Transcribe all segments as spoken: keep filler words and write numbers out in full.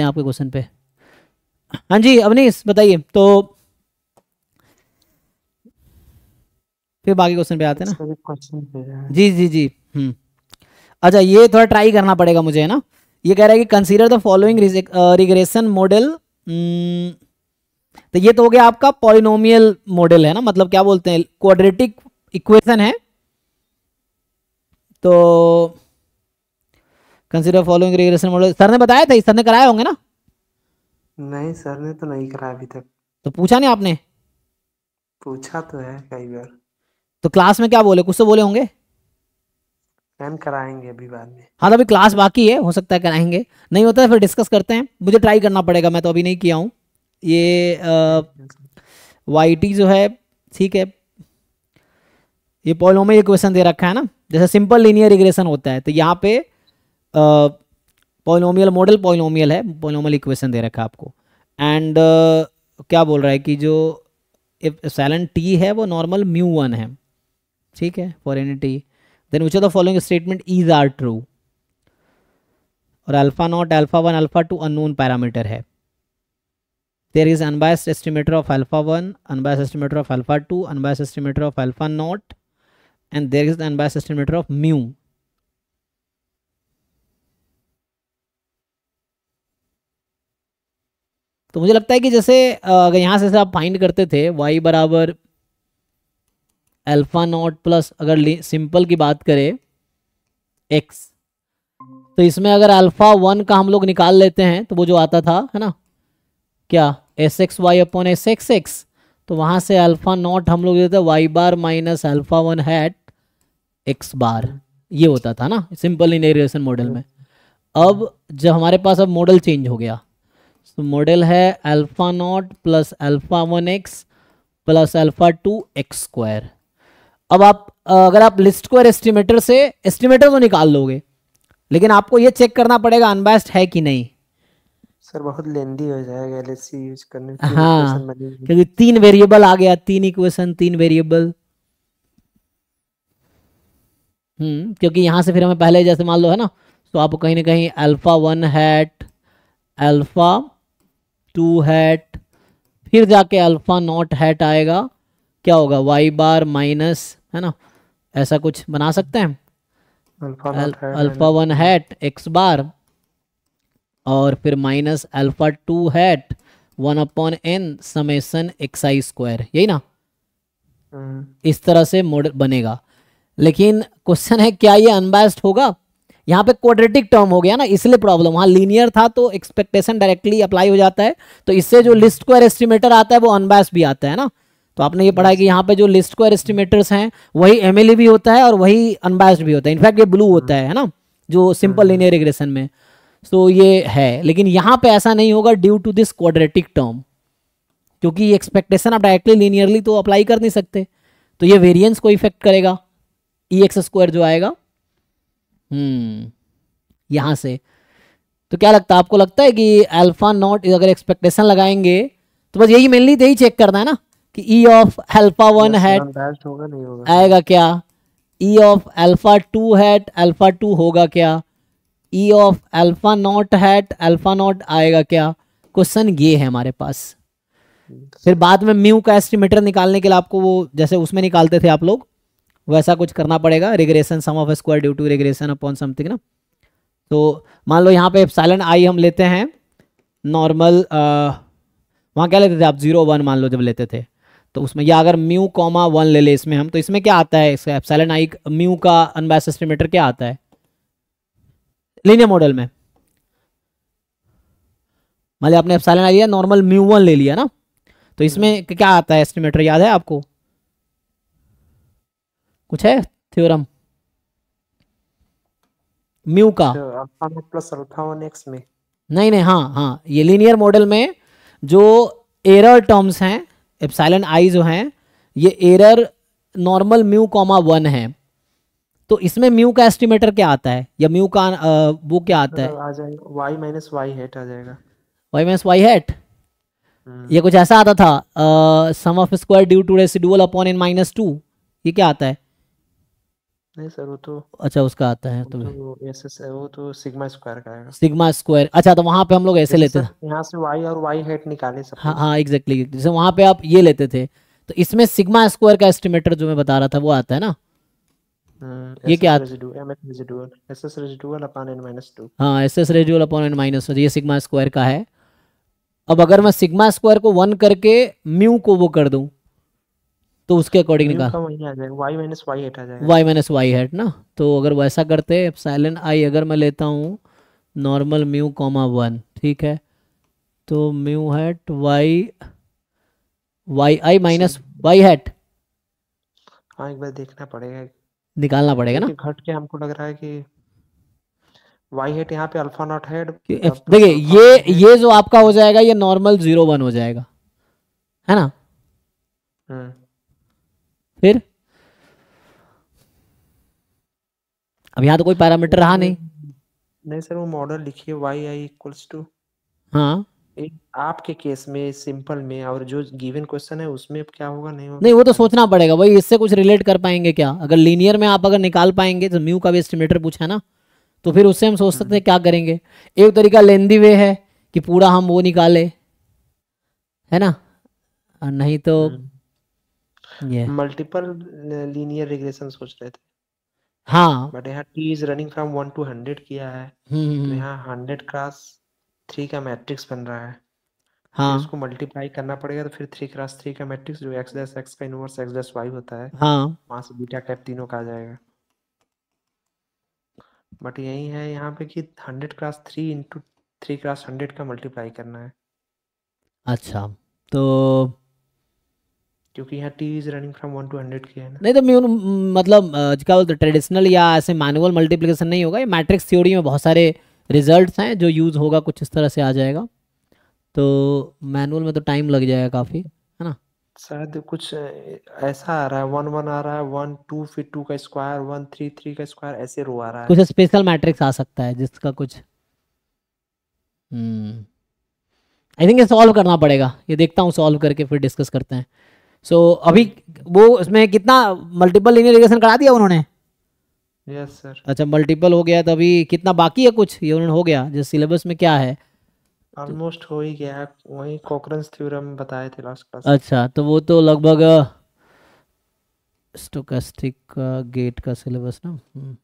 हैं आपके क्वेश्चन पे। हाँ जी अवनीश बताइए, तो फिर बाकी क्वेश्चन पे आते हैं ना। क्वेश्चन पे जी जी जी हम्म अच्छा ये थोड़ा ट्राई करना पड़ेगा मुझे है ना। ये कह रहा है कि consider the following regression model, तो ये तो हो गया आपका पॉलिनोमियल मॉडल है ना, मतलब क्या बोलते हैं क्वाड्रेटिक इक्वेशन है। तो consider following regression model sir ने बताया था, सर ने कराए होंगे ना? नहीं सर ने तो नहीं कराया अभी तक। तो पूछा नहीं आपने? पूछा तो है कई बार। तो क्लास में क्या बोले, कुछ तो बोले होंगे? मैम कराएंगे अभी बाद में। हाँ तो अभी क्लास बाकी है, हो सकता है कराएंगे, नहीं होता है फिर डिस्कस करते हैं। मुझे ट्राई करना पड़ेगा, मैं तो अभी नहीं किया हूँ। ये वाई टी जो है ठीक है, ये पॉलिनोमियल इक्वेशन दे रखा है ना, जैसे सिंपल लीनियर रिग्रेशन होता है, तो यहाँ पे पॉलिनोमियल मॉडल पॉलिनोमियल है, पॉलिनोमियल इक्वेशन दे रखा है आपको। एंड uh, क्या बोल रहा है कि जो एप्सिलॉन टी है वो नॉर्मल म्यू वन है, ठीक है for any T. Then which of the following statement is are true, और alpha naught alpha one alpha two unknown parameter है। There is unbiased estimator of alpha one, unbiased estimator of alpha two, unbiased estimator of alpha naught, and there is the unbiased estimator of mu. तो मुझे लगता है कि जैसे अगर यहाँ से आप फाइंड करते थे y बराबर अल्फा नॉट प्लस, अगर सिंपल की बात करें x, तो इसमें अगर अल्फा वन का हम लोग निकाल लेते हैं तो वो जो आता था है ना क्या S x Y upon S x x, तो वहाँ से अल्फा नॉट हम लोग देते y bar minus alpha one hat x bar, ये होता था ना सिंपल लीनियर रिग्रेशन मॉडल में। अब जब हमारे पास अब मॉडल चेंज हो गया, तो मॉडल है alpha naught plus alpha one x plus alpha two x square. अब आप अगर आप लिस्ट स्क्वायर एस्टिमेटर से एस्टिमेटर तो निकाल लोगे, लेकिन आपको ये चेक करना पड़ेगा अनबायस्ड है कि नहीं। सर बहुत लेंदी हो जाएगा एलएसी यूज करने के लिए। हाँ क्योंकि तीन वेरिएबल आ गया, तीन इक्वेशन तीन वेरिएबल। हम्म क्योंकि यहाँ से फिर हमें पहले जैसे मान लो है ना, तो आपको कहीं ना कहीं alpha one hat alpha two hat फिर जाके अल्फा नॉट हैट आएगा, क्या होगा वाई बार माइनस है ना, ऐसा कुछ बना सकते हैं alpha one hat x bar और फिर minus alpha two hat one upon N summation x आई स्क्वायर, यही ना इस तरह से मॉडल बनेगा। लेकिन क्वेश्चन है क्या ये अनबायस्ड होगा? यहाँ पे क्वाड्रेटिक टर्म हो गया ना इसलिए प्रॉब्लम, वहाँ लीनियर था तो एक्सपेक्टेशन डायरेक्टली अप्लाई हो जाता है, तो इससे जो लिस्ट स्क्वायर एस्टिमेटर आता है वो अनबायस्ड भी आता है ना। तो आपने ये पढ़ा है कि यहाँ पे जो लिस्ट स्क्वायर एस्टिमेटर्स हैं वही एमएलए भी होता है और वही अनबायस्ड भी होता है, इनफैक्ट ये ब्लू होता है ना जो सिंपल लीनियर रिग्रेशन में। तो so, ये है, लेकिन यहाँ पे ऐसा नहीं होगा due to this quadratic term, क्योंकि एक्सपेक्टेशन आप डायरेक्टली लीनियरली तो अप्लाई कर नहीं सकते, तो ये वेरिएंस को इफेक्ट करेगा ई एक्स स्क्वायर जो आएगा हम्म यहाँ से। तो क्या लगता है आपको, लगता है कि अल्फा नॉट अगर एक्सपेक्टेशन लगाएंगे तो बस यही मेनली यही चेक करना है ना कि E of alpha one hat आएगा क्या, E of alpha two hat alpha two होगा क्या, E of alpha naught hat alpha naught आएगा क्या। क्वेश्चन ये है हमारे पास। फिर बाद में म्यू का एस्टिमेटर निकालने के लिए आपको वो जैसे उसमें निकालते थे आप लोग वैसा कुछ करना पड़ेगा, regression sum of square due to regression upon something ना। तो मान लो यहाँ पे एप्सिलॉन आई हम लेते हैं नॉर्मल, वहाँ क्या लेते थे आप जीरो वन मान लो जब लेते थे, तो उसमें या अगर म्यू कॉमा वन ले ले इसमें हम, तो इसमें क्या आता है इसका एप्सिलॉन आई म्यू का अनबायस्ड एस्टिमेटर क्या आता है लीनियर मॉडल में? मान लिया आपने एप्सिलॉन आई लिया नॉर्मल म्यू वन ले लिया ना, तो इसमें क्या आता है एस्टिमेटर याद है आपको? कुछ है थ्योरम म्यू का alpha naught plus alpha one x में? नहीं नहीं हाँ हाँ ये लीनियर मॉडल में जो एरर टर्म्स हैं एप्सिलॉन आई जो हैं ये error normal mu comma one है, तो इसमें म्यू का एस्टिमेटर क्या आता है या म्यू का आ, वो क्या आता है? आ जाएगा y माइनस y हैट आ जाएगा y माइनस y हैट। ये कुछ ऐसा आता था sum of square due to residual upon n minus two, ये क्या आता है नहीं सर वो तो अच्छा उसका आता है तुम्हें वो तो, वो तो सिग्मा स्क्वायर का है। सिग्मा स्क्वायर अच्छा तो वहाँ पे हम लोग ऐसे लेते हैं यहाँ से वाई और वाई हेड निकाले सब। हाँ हाँ एग्जैक्टली जैसे वहाँ पे आप ये लेते थे तो इसमें सिग्मा स्क्वायर का एस्टिमेटर जो मैं बता रहा था वो आता है ना ये क्या हाँ s s residual upon n minus ये सिग्मा स्क्वायर का है। अब अगर मैं सिग्मा स्क्वायर को वन करके म्यू को वो कर दूं तो उसके अकॉर्डिंग निकाल वाई माइनस वाई हेट आ जाएगा वाई माइनस वाई हेट ना। तो अगर वैसा करते एप्सिलॉन आई अगर मैं लेता हूँ नॉर्मल म्यू कॉमा वन ठीक है तो mu hat y y i minus y hat हाँ एक बार देखना पड़ेगा निकालना पड़ेगा ना घट के हमको लग रहा है कि वाई हेट यहाँ पे अल्फा नॉट हेड देखिए ये ये जो आपका हो जाएगा ये नॉर्मल जीरो वन हो जाएगा है ना। फिर अब यहाँ तो कोई पैरामीटर रहा नहीं नहीं सर वो मॉडल लिखिए वाई आई इक्वल्स टू हाँ आपके केस में सिंपल में और जो गिवन क्वेश्चन है उसमें क्या होगा नहीं होगा नहीं वो तो सोचना पड़ेगा भाई इससे कुछ रिलेट कर पाएंगे क्या। अगर लीनियर में आप अगर निकाल पाएंगे तो म्यू का भी एस्टिमेटर पूछा ना तो फिर उससे हम सोच सकते हैं क्या करेंगे। एक तरीका लेंदी वे है कि पूरा हम वो निकाले है ना नहीं तो ये मल्टीपल लीनियर रिग्रेशन सोच रहे थे हाँ बट यहाँ t is running from one to hundred किया है तो यहाँ hundred क्रॉस three का मैट्रिक्स बन रहा है हाँ तो उसको मल्टीप्लाई करना पड़ेगा तो फिर थ्री क्रॉस थ्री का मैट्रिक्स जो x डैश x का इनवर्स x डैश y होता है हाँ वहाँ से बीटा कैप तीनों का आ जाएगा। बट यही है यहाँ पे कि hundred cross three into three cross hundred का मल्टीप्लाई करना है अच्छा तो क्योंकि यहाँ t is running from one to hundred की है ना नहीं तो मैं मतलब क्या बोलते ट्रेडिशनल या ऐसे मैनुअल मल्टीप्लिकेशन नहीं होगा ये मैट्रिक्स थ्योरी में बहुत सारे रिजल्ट्स हैं जो यूज़ होगा कुछ इस तरह से आ जाएगा तो मैनुअल में तो टाइम लग जाएगा काफ़ी है ना। शायद कुछ ऐसा आ रहा है वन वन आ रहा है वन टू फिर टू का स्क्वायर वन थ्री थ्री का स्क्वायर ऐसे रो आ रहा है कुछ स्पेशल मैट्रिक्स आ सकता है जिसका कुछ हम्म आई थिंक ये सॉल्व करना पड़ेगा ये देखता हूँ सॉल्व करके फिर डिस्कस करते हैं। सो so, अभी वो उसमें कितना मल्टीपल लीनियर रिग्रेशन करा दिया उन्होंने यस सर अच्छा मल्टीपल हो गया तो अभी कितना बाकी है कुछ ये उन्होंने हो गया जो सिलेबस में क्या है ऑलमोस्ट हो ही गया वही कोकरेंस थ्योरम बताए थे लास्ट क्लास। अच्छा तो वो तो लगभग स्टोकेस्टिक का गेट का सिलेबस ना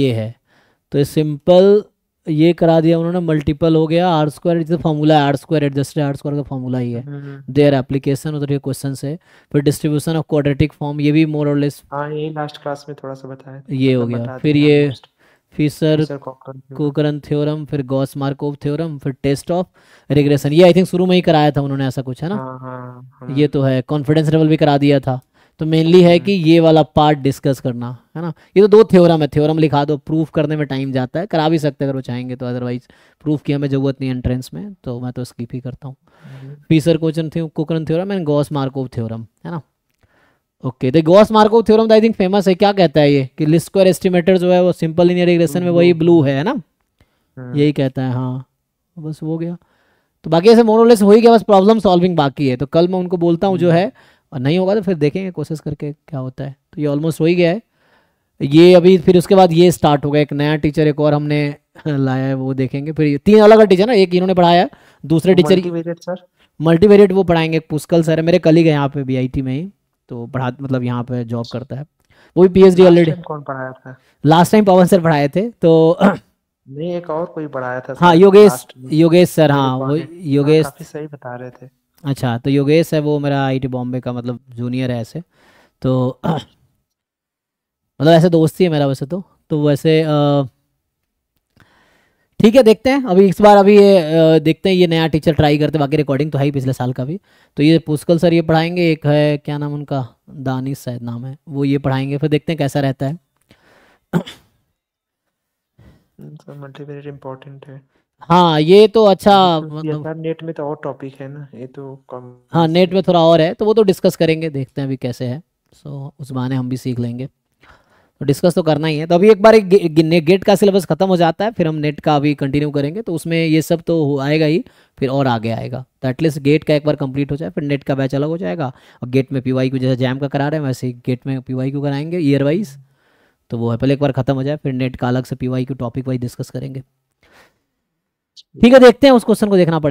ये है तो सिंपल ये करा दिया उन्होंने मल्टीपल हो गया आर स्क्वायर जो फॉर्मूला है R square adjusted R square का फॉर्मूला ही है देयर एप्लीकेशन उधर ये क्वेश्चन है फिर डिस्ट्रीब्यूशन ऑफ क्वाड्रेटिक फॉर्म ये भी मोर और लेस हां ये लास्ट क्लास में थोड़ा सा बताया ये हो गया फिर ये फिशर कोकरन थ्योरम फिर गॉस मार्कोव थ्योरम फिर टेस्ट ऑफ रिग्रेशन ये आई थिंक शुरू में ही कराया था उन्होंने ऐसा कुछ है ना ये तो है कॉन्फिडेंस लेवल भी करा दिया था। तो मेनली है कि ये वाला पार्ट डिस्कस करना है ना ये तो दो थ्योरम है थ्योरम लिखा दो प्रूफ करने में टाइम जाता है करा भी सकते हैं अगर वो चाहेंगे तो अदरवाइज प्रूफ की हमें जरूरत नहीं एंट्रेंस में तो मैं तो स्किप ही करता हूँ। Fisher Cochran Cochran theorem and Gauss Markov theorem है ना ओके okay, तो गॉस मार्कोव थ्योरम तो आई थिंक फेमस है क्या कहता है ये कि लीस्ट स्क्वायर एस्टिमेटर जो है वो सिंपल लीनियर रिग्रेशन में वही ब्लू है ना यही कहता है हाँ बस हो गया। तो बाकी ऐसे मोर और लेस हो ही गया बस प्रॉब्लम सॉल्विंग बाकी है तो कल मैं उनको बोलता हूँ जो है और नहीं होगा तो फिर देखेंगे कोशिश करके क्या होता है। तो ये ऑलमोस्ट हो ही गया है ये अभी फिर उसके बाद ये स्टार्ट होगा एक नया टीचर एक और हमने लाया है वो देखेंगे फिर ये तीन अलग अलग टीचर ना एक इन्होंने पढ़ाया दूसरे टीचर मल्टीवेरिएट सर मल्टीवेरिएट वो पढ़ाएंगे पुष्कल सर है मेरे कलीग है यहाँ पे बी आई टी में ही तो पढ़ा मतलब यहाँ पे जॉब करता है वो भी पी एच डी ऑलरेडी कौन पढ़ाया था लास्ट टाइम पवन सर पढ़ाए थे तो नहीं एक और कोई पढ़ाया था हाँ योगेश योगेश सर हाँ वो योगेश सही बता रहे थे अच्छा तो योगेश है वो मेरा आई आई टी बॉम्बे का मतलब जूनियर है ऐसे तो मतलब ऐसे दोस्त ही है मेरा वैसे तो तो वैसे ठीक है देखते हैं अभी इस बार अभी ये देखते हैं ये नया टीचर ट्राई करते बाकी रिकॉर्डिंग तो है ही पिछले साल का भी तो ये पुष्कल सर ये पढ़ाएंगे एक है क्या नाम उनका दानिश सैयद नाम है वो ये पढ़ाएंगे फिर देखते हैं कैसा रहता है। मल्टीवेरिएट इम्पोर्टेंट है हाँ ये तो अच्छा मतलब नेट में तो और टॉपिक है ना ये तो कम हाँ नेट में थोड़ा और है तो वो तो डिस्कस करेंगे देखते हैं अभी कैसे है सो so, उस बहाने हम भी सीख लेंगे। डिस्कस तो करना ही है। तो अभी एक बार एक गे, गे, गेट का सिलेबस खत्म हो जाता है, फिर हम नेट का अभी कंटिन्यू करेंगे, तो उसमें ये सब तो आएगा ही, फिर और आगे आएगा। तो एटलीस्ट गेट का एक बार कंप्लीट हो जाए, फिर नेट का बैच अलग हो जाएगा। और गेट में पीवाईक्यू जैसे जैम का करा रहे हैं वैसे गेट में पीवाईक्यू कराएंगे ईयर वाइज, तो वो है पहले एक बार खत्म हो जाए, फिर नेट का अलग से पीवाईक्यू टॉपिक वाइज डिस्कस करेंगे। ठीक है, देखते हैं उस क्वेश्चन को, देखना पड़ेगा।